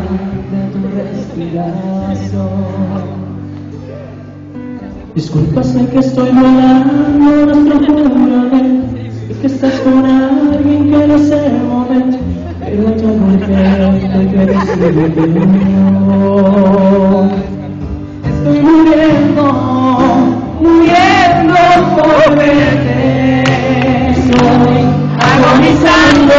de tu respiración. Disculpa, sé que estoy volando, no estoy jurando, es que estás con alguien que no sé el momento, pero yo no quiero que decides de mí. Estoy muriendo, muriendo por verte, estoy agonizando.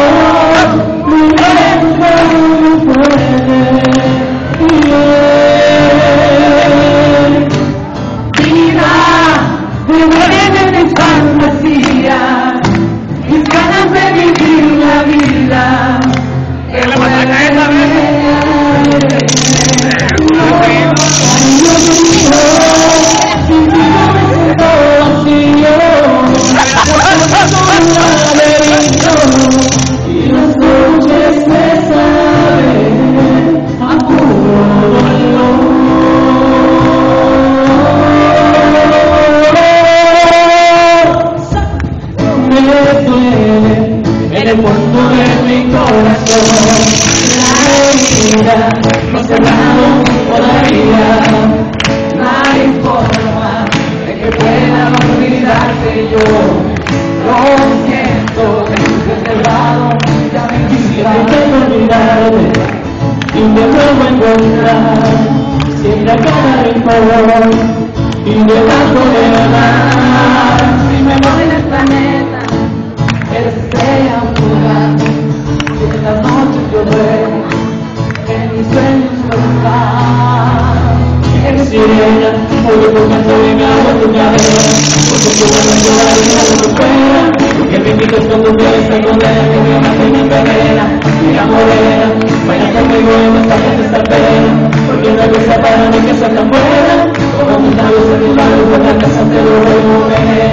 Como un tabú, se te va a la casa, te lo removeré.